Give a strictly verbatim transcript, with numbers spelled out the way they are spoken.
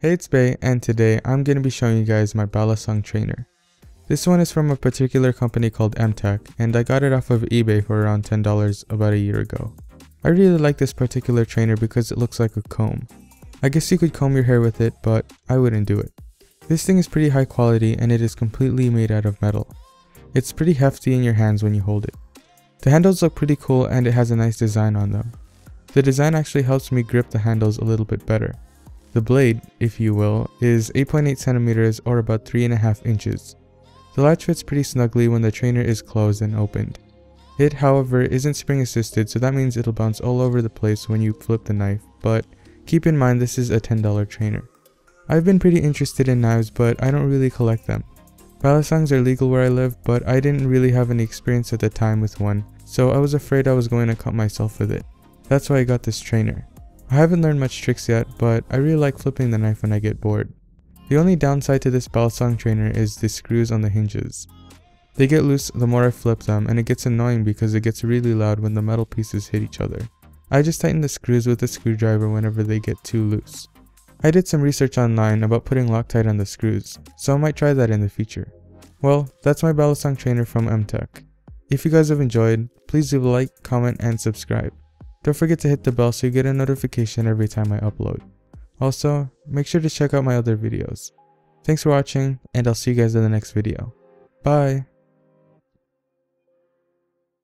Hey, it's Bay, and today I'm going to be showing you guys my Balisong trainer. This one is from a particular company called Mtech, and I got it off of eBay for around ten dollars about a year ago. I really like this particular trainer because it looks like a comb. I guess you could comb your hair with it, but I wouldn't do it. This thing is pretty high quality and it is completely made out of metal. It's pretty hefty in your hands when you hold it. The handles look pretty cool and it has a nice design on them. The design actually helps me grip the handles a little bit better. The blade, if you will, is eight point eight centimeters or about three point five inches. The latch fits pretty snugly when the trainer is closed and opened. It, however, isn't spring assisted, so that means it'll bounce all over the place when you flip the knife, but keep in mind this is a ten dollar trainer. I've been pretty interested in knives, but I don't really collect them. Balisongs are legal where I live, but I didn't really have any experience at the time with one, so I was afraid I was going to cut myself with it. That's why I got this trainer. I haven't learned much tricks yet, but I really like flipping the knife when I get bored. The only downside to this Balisong trainer is the screws on the hinges. They get loose the more I flip them, and it gets annoying because it gets really loud when the metal pieces hit each other. I just tighten the screws with a screwdriver whenever they get too loose. I did some research online about putting Loctite on the screws, so I might try that in the future. Well, that's my Balisong trainer from Mtech. If you guys have enjoyed, please leave a like, comment, and subscribe. Don't forget to hit the bell so you get a notification every time I upload. Also, make sure to check out my other videos. Thanks for watching, and I'll see you guys in the next video. Bye!